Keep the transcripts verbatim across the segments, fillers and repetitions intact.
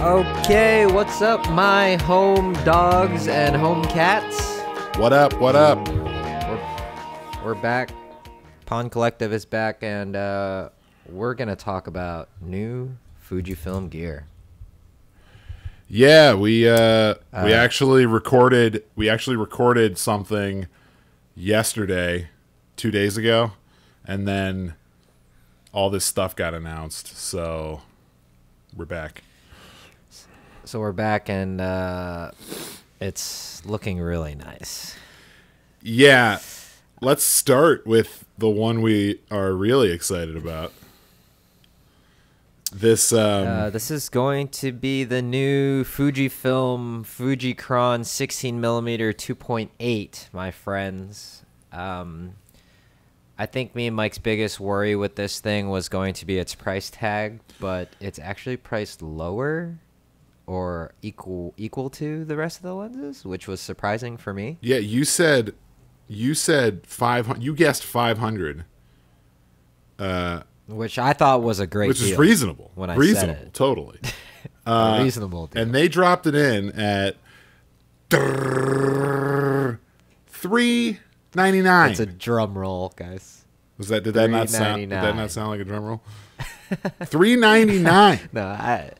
Okay, what's up, my home dogs and home cats? What up, what up? We're, we're back. Pawn Collective is back, and uh, we're going to talk about new Fujifilm gear. Yeah, we uh, uh, we actually recorded we actually recorded something yesterday, two days ago, and then all this stuff got announced, so we're back. So we're back, and uh, it's looking really nice. Yeah. Let's start with the one we are really excited about. This um, uh, this is going to be the new Fujifilm Fujicron sixteen millimeter two point eight, my friends. Um, I think me and Mike's biggest worry with this thing was going to be its price tag, but it's actually priced lower or equal equal to the rest of the lenses, which was surprising for me. Yeah, you said you said five hundred, you guessed five hundred. Uh which I thought was a great deal. Which is reasonable. When I reasonable, said it. Totally. Uh, reasonable deal. And they dropped it in at three ninety-nine. That's a drum roll, guys. Was that did that not sound did that not sound like a drum roll? three ninety-nine. No, I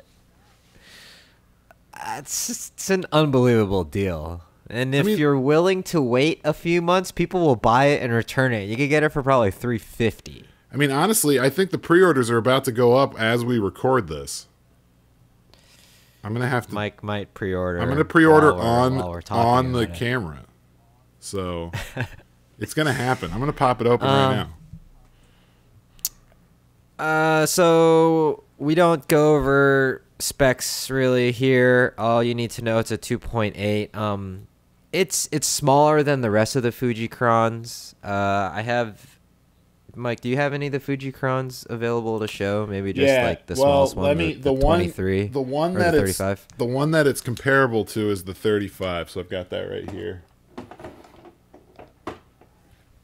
It's, just, it's an unbelievable deal. And if I mean, you're willing to wait a few months, people will buy it and return it. You could get it for probably three fifty. I mean, honestly, I think the pre-orders are about to go up as we record this. I'm going to have to... Mike might pre-order. I'm going to pre-order on on the camera. It. So it's going to happen. I'm going to pop it open um, right now. Uh, so we don't go over... specs really here. All you need to know, it's a two point eight. um it's it's smaller than the rest of the Fujicrons. uh I have, Mike, do you have any of the Fujicrons available to show? Maybe just yeah, like the well, smallest one, let me, the, the, the one twenty-three, the one that the thirty-five. It's the one that it's comparable to is the thirty-five, so I've got that right here.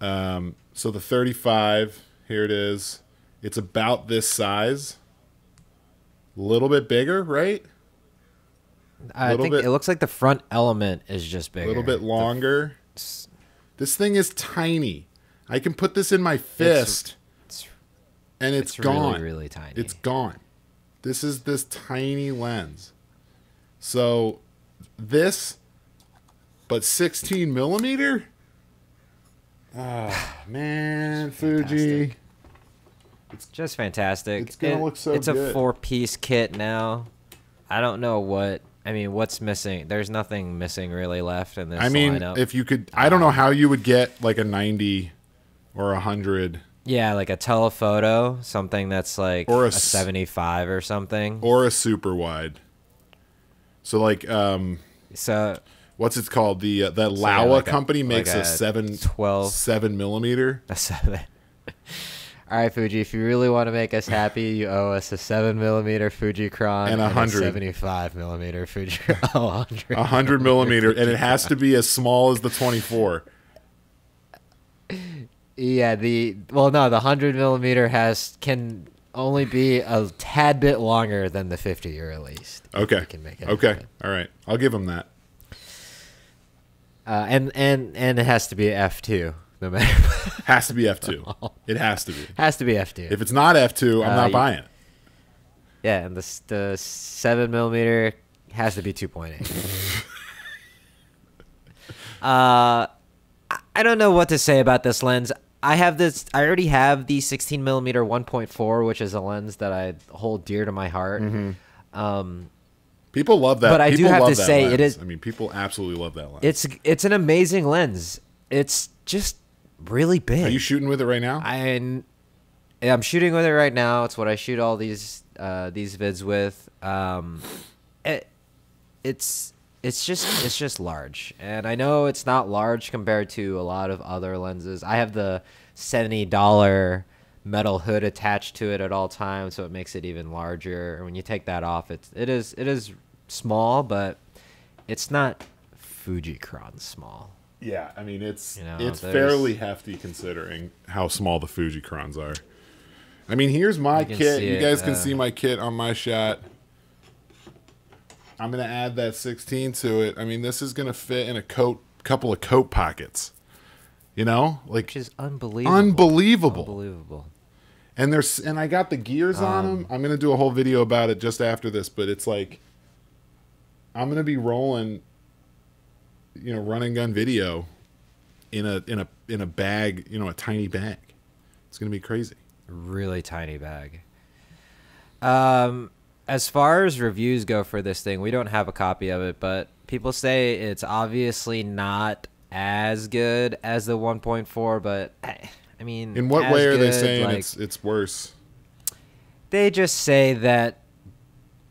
Um so the thirty-five, here it is. It's about this size. A little bit bigger, right? I think bit, it looks like the front element is just bigger. A little bit longer. The, this thing is tiny. I can put this in my fist, it's, it's, and it's, it's gone. Really, really tiny. It's gone. This is this tiny lens. So this, but sixteen millimeter? Oh, man, Fuji. It's just fantastic. It's gonna it, look so it's good. It's a four-piece kit now. I don't know what. I mean, what's missing? There's nothing missing really left in this lineup. I mean, lineup. If you could, I don't know how you would get like a ninety or a hundred. Yeah, like a telephoto, something that's like or a, a seventy-five or something, or a super wide. So like, um, so what's it called? The uh, the so Laowa yeah, like company a, makes like a, a seven twelve seven millimeter. A seven. All right, Fuji, if you really want to make us happy, you owe us a seven millimeter Fujicron and, and a seventy-five millimeter Fujicron. Oh, one hundred. one hundred millimeter, and it has to be as small as the twenty-four. Yeah, the well, no, the one hundred millimeter has can only be a tad bit longer than the fifty you released. Okay. You can make it okay. Happen. All right. I'll give them that. Uh, and and and it has to be F two. No matter. Has to be F two. It has to be. Has to be F two. If it's not F two, I'm uh, not you, buying it. Yeah, and the the seven millimeter has to be two point eight. uh, I don't know what to say about this lens. I have this. I already have the sixteen millimeter one point four, which is a lens that I hold dear to my heart. Mm-hmm. Um. People love that. But I people do have to say lens. It is. I mean, people absolutely love that lens. It's it's an amazing lens. It's just really big. Are you shooting with it right now? I, I'm shooting with it right now. It's what I shoot all these uh, these vids with. Um, it, it's it's just it's just large, and I know it's not large compared to a lot of other lenses. I have the seventy dollar metal hood attached to it at all times, so it makes it even larger. And when you take that off, it's it is it is small, but it's not Fujicron small. Yeah, I mean, it's you know, it's fairly hefty considering how small the Fujicrons are. I mean, here's my kit. You guys can see my kit on my shot. I'm going to add that sixteen to it. I mean, this is going to fit in a coat, couple of coat pockets, you know, like, which is unbelievable, unbelievable, unbelievable. And there's, and I got the gears um, on them. I'm going to do a whole video about it just after this, but it's like, I'm going to be rolling, you know, run and gun video in a, in a, in a bag, you know, a tiny bag. It's going to be crazy. Really tiny bag. Um, As far as reviews go for this thing, we don't have a copy of it, but people say it's obviously not as good as the one point four, but I, I mean, in what way are they saying it's it's worse? They just say that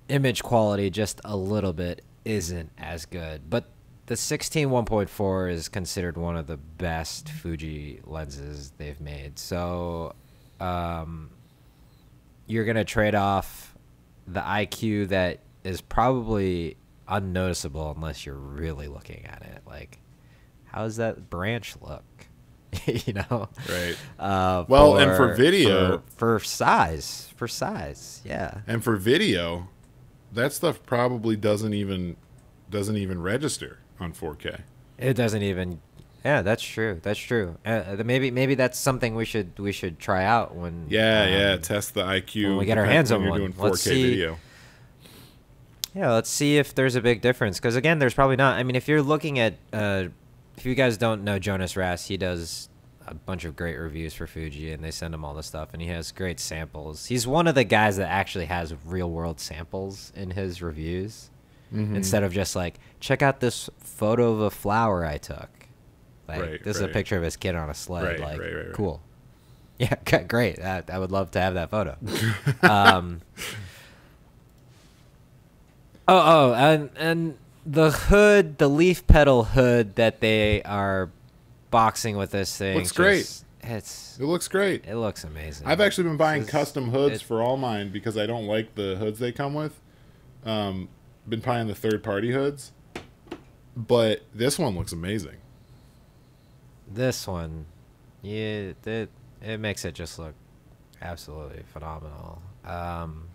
image quality just a little bit isn't as good, but the sixteen one point four is considered one of the best Fuji lenses they've made. So um, you're going to trade off the I Q that is probably unnoticeable unless you're really looking at it. Like, how does that branch look? You know? Right. Uh, well, for, and for video. For, for size. For size, yeah. And for video, that stuff probably doesn't even doesn't even register on four K. It doesn't even. Yeah, that's true. That's true. Uh, maybe maybe that's something we should we should try out when. Yeah, um, yeah. Test the I Q. When we get our hands on one. Doing four K let's see, video. Yeah, let's see if there's a big difference. Because again, there's probably not. I mean, if you're looking at, uh, if you guys don't know Jonas Rask, he does a bunch of great reviews for Fuji, and they send him all this stuff, and he has great samples. He's one of the guys that actually has real world samples in his reviews, mm-hmm. instead of just like, check out this photo of a flower I took. Like, right, this right. is a picture of his kid on a sled. Right, like, right, right, right. Cool. Yeah, great. I, I would love to have that photo. um, oh, oh, and and the hood, the leaf petal hood that they are boxing with this thing. Looks just, great. It's, it looks great. It looks amazing. I've actually been buying it's, custom hoods it, for all mine because I don't like the hoods they come with. Um, been buying the third-party hoods. But this one looks amazing. This one, yeah, it, it makes it just look absolutely phenomenal. Um,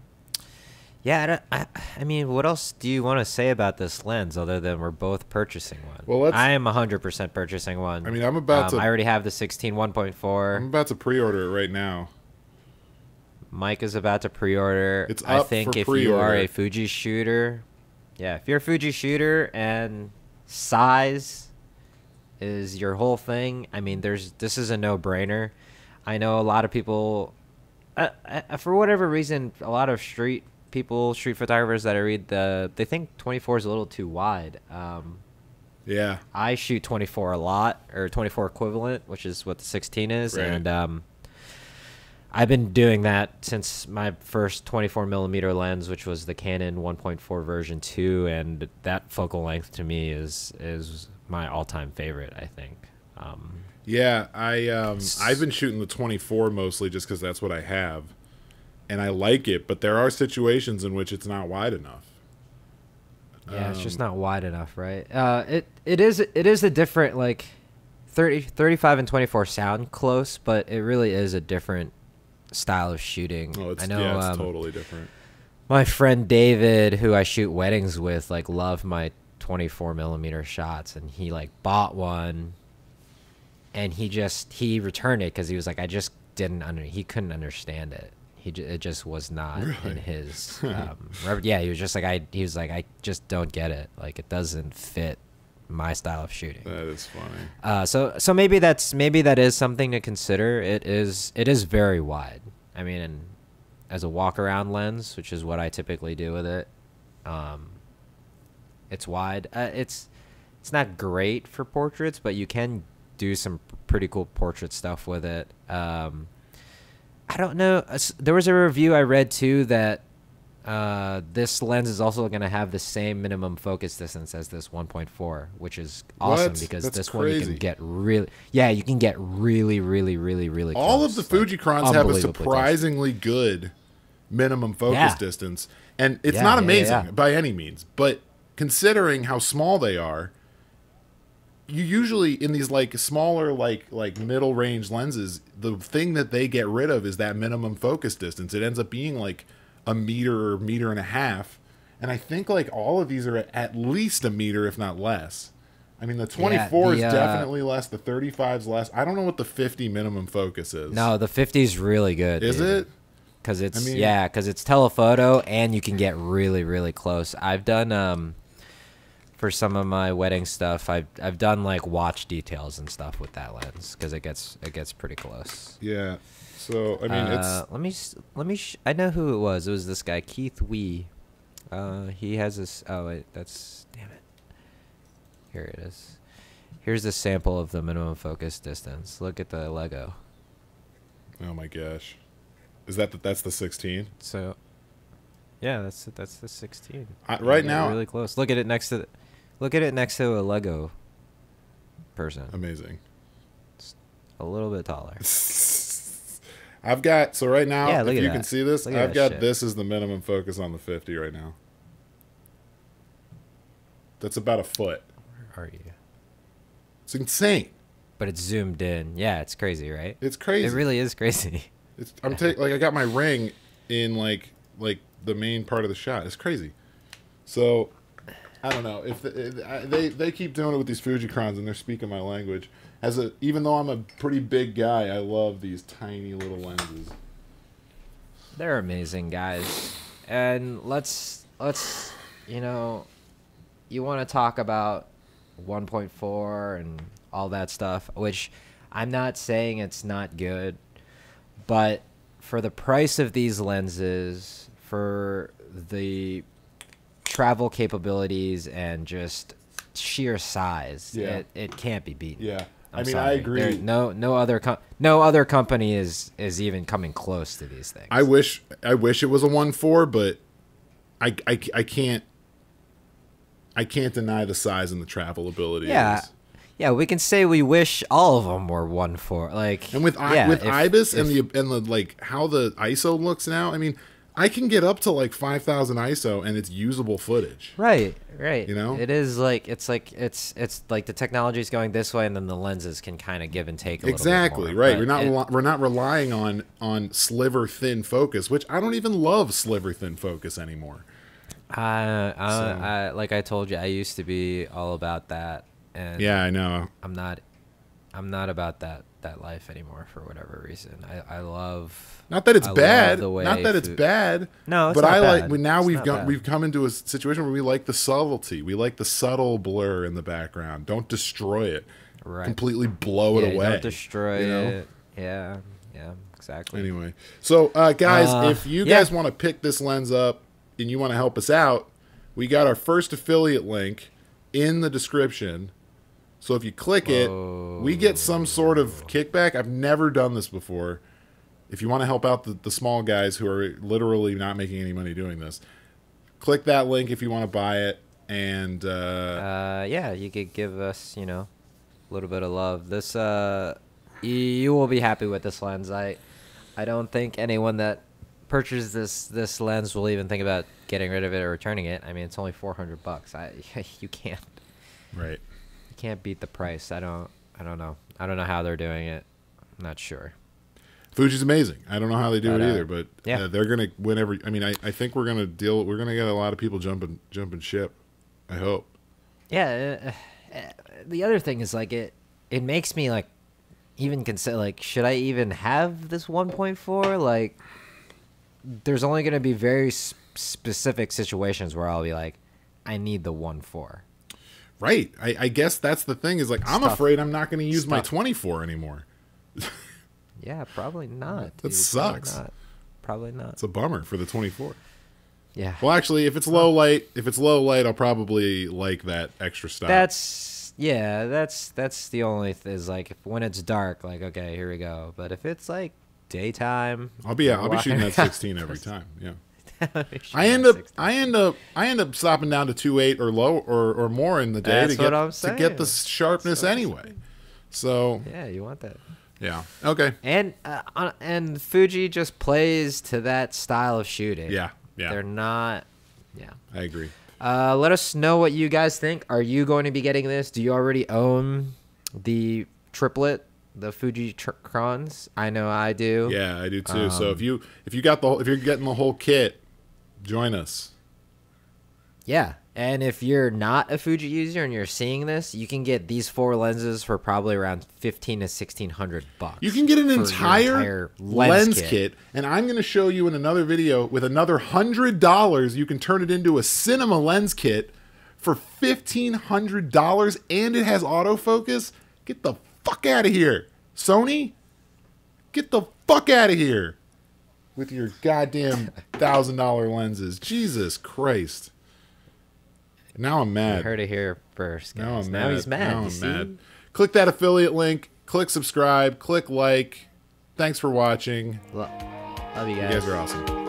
yeah, I, don't, I, I mean, what else do you want to say about this lens other than we're both purchasing one? Well, let's, I am one hundred percent purchasing one. I mean, I'm about um, to... I already have the sixteen one point four. I'm about to pre-order it right now. Mike is about to pre-order. It's up I think for if you are a Fuji shooter... Yeah, if you're a Fuji shooter and size... is your whole thing. I mean, there's this is a no-brainer. I know a lot of people, uh, uh, for whatever reason, a lot of street people, street photographers that I read, the they think twenty-four is a little too wide. Um, yeah. I shoot twenty-four a lot, or twenty-four equivalent, which is what the sixteen is, right. and um, I've been doing that since my first twenty-four millimeter lens, which was the Canon one point four version two, and that focal length to me is is. my all-time favorite, I think. Um, yeah, I um, I've been shooting the twenty-four mostly just because that's what I have, and I like it. But there are situations in which it's not wide enough. Yeah, um, it's just not wide enough, right? Uh, it it is it is a different like thirty, thirty-five and twenty-four sound close, but it really is a different style of shooting. Oh, it's, I know, yeah, it's um, totally different. My friend David, who I shoot weddings with, like love my twenty-four millimeter shots, and he like bought one, and he just he returned it because he was like, I just didn't under he couldn't understand it. He j it just was not really? in his. Um, yeah, he was just like I. He was like I just don't get it. Like it doesn't fit my style of shooting. That is funny. Uh, so so maybe that's maybe that is something to consider. It is it is very wide. I mean, and as a walk around lens, which is what I typically do with it. Um, It's wide. Uh, it's it's not great for portraits, but you can do some pretty cool portrait stuff with it. Um, I don't know. There was a review I read too that uh, this lens is also going to have the same minimum focus distance as this one point four, which is awesome what? because That's this crazy. one you can get really. Yeah, you can get really, really, really, really. Close. All of the Fujicrons like, have a surprisingly close. good minimum focus yeah. distance, and it's yeah, not amazing yeah, yeah. by any means, but. Considering how small they are, you usually in these like smaller like like middle range lenses, the thing that they get rid of is that minimum focus distance. It ends up being like a meter or meter and a half, And I think like all of these are at, at least a meter, if not less. I mean, the twenty-four yeah, the, is definitely uh, less. The thirty-five is less. I don't know what the fifty minimum focus is. No, the fifty is really good. Is dude. it? Because it's, I mean, yeah, because it's telephoto and you can get really, really close. I've done, um, for some of my wedding stuff, I've, I've done like watch details and stuff with that lens because it gets, it gets pretty close. Yeah. So, I mean, uh, it's... Let me, let me, sh I know who it was. It was this guy, Keith Wee. Uh, he has this, oh, wait, that's, damn it. Here it is. Here's a sample of the minimum focus distance. Look at the Lego. Oh my gosh, is that the, that's the sixteen? So, yeah, that's that's the sixteen. I, right now, really close. Look at it next to, the, look at it next to a Lego person. Amazing. It's a little bit taller. I've got so right now. Yeah, if you that. can see this, I've got shit. This is the minimum focus on the fifty right now. That's about a foot. Are you? It's insane. But it's zoomed in. Yeah, it's crazy, right? It's crazy. It really is crazy. It's I'm taking like I got my ring in like like the main part of the shot. It's crazy. So I don't know if the, it, I, they they keep doing it with these Fujicrons and they're speaking my language. As a even though I'm a pretty big guy, I love these tiny little lenses. They're amazing guys. And let's let's you know you want to talk about one point four and all that stuff, which I'm not saying it's not good, but for the price of these lenses, for the travel capabilities and just sheer size, yeah. it, it can't be beaten. Yeah, I'm I mean, sorry. I agree. There, no, no other com no other company is is even coming close to these things. I wish I wish it was a one point four, but I I, I can't. I can't deny the size and the travel ability. Yeah, yeah, we can say we wish all of them were one four like. And with I, yeah, with if, IBIS if, and the and the like how the I S O looks now, I mean, I can get up to like five thousand I S O and it's usable footage. Right, right. You know, it is like it's like it's it's like the technology is going this way, and then the lenses can kind of give and take. A exactly little bit more, right. We're not it, we're not relying on on sliver thin focus, which I don't even love sliver thin focus anymore. Uh, uh, so. I, like I told you, I used to be all about that, and yeah, I know. I'm not, I'm not about that that life anymore for whatever reason. I I love not that it's I bad, not that it's food. bad. No, it's but not I bad. like now it's we've got bad. we've come into a situation where we like the subtlety, we like the subtle blur in the background. Don't destroy it, right? Completely blow yeah, it away. Don't destroy you know? it. Yeah, yeah, exactly. Anyway, so uh, guys, uh, if you yeah. guys want to pick this lens up and you want to help us out, we got our first affiliate link in the description. So if you click it, Whoa. we get some sort of kickback. I've never done this before. If you want to help out the, the small guys who are literally not making any money doing this, click that link if you want to buy it. And uh, uh, yeah, you could give us, you know, a little bit of love. This uh, you will be happy with this lens. I, I don't think anyone that purchase this this lens will even think about getting rid of it or returning it. I mean, it's only four hundred bucks. I you can't right you can't beat the price. I don't I don't know I don't know how they're doing it. I'm not sure. Fuji's amazing. I don't know how they do but, it either, but yeah, uh, they're gonna win every. I mean, I, I think we're gonna deal we're gonna get a lot of people jumping jumping ship, I hope. Yeah, uh, uh, the other thing is like it it makes me like even consider like should I even have this one point four? Like, there's only going to be very sp specific situations where I'll be like, I need the one point four. Right. I, I guess that's the thing is like, Stuff. I'm afraid I'm not going to use Stuff. my twenty-four anymore. Yeah, probably not. Dude. That sucks. Probably not. probably not. It's a bummer for the twenty-four. Yeah. Well, actually, if it's low light, if it's low light, I'll probably like that extra stop. That's yeah. That's, that's the only thing is like if, when it's dark, like, okay, here we go. But if it's like daytime, I'll be yeah, I'll be shooting that sixteen every time. Yeah, I end up I end up I end up stopping down to two eight or low or or more in the day to get to get the sharpness anyway. So yeah, you want that. Yeah. Okay. And uh, and Fuji just plays to that style of shooting. Yeah. Yeah. They're not. Yeah. I agree. Uh, let us know what you guys think. Are you going to be getting this? Do you already own the triplet? The Fujicrons, I know I do. Yeah, I do too. Um, so if you if you got the if you're getting the whole kit, join us. Yeah. And if you're not a Fuji user and you're seeing this, you can get these four lenses for probably around fifteen to sixteen hundred bucks. You can get an entire, entire lens, lens kit. kit, and I'm going to show you in another video with another hundred dollars. You can turn it into a cinema lens kit for fifteen hundred dollars, and it has autofocus. Get the fuck out of here, Sony! Get the fuck out of here with your goddamn thousand dollar lenses. Jesus Christ! Now I'm mad. You heard it here first, guys. Now I'm mad. Now he's mad. Now I'm mad. Click that affiliate link. Click subscribe. Click like. Thanks for watching. Love you guys. You guys are awesome.